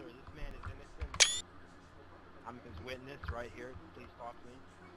This man is innocent. I'm his witness right here. Please talk to me.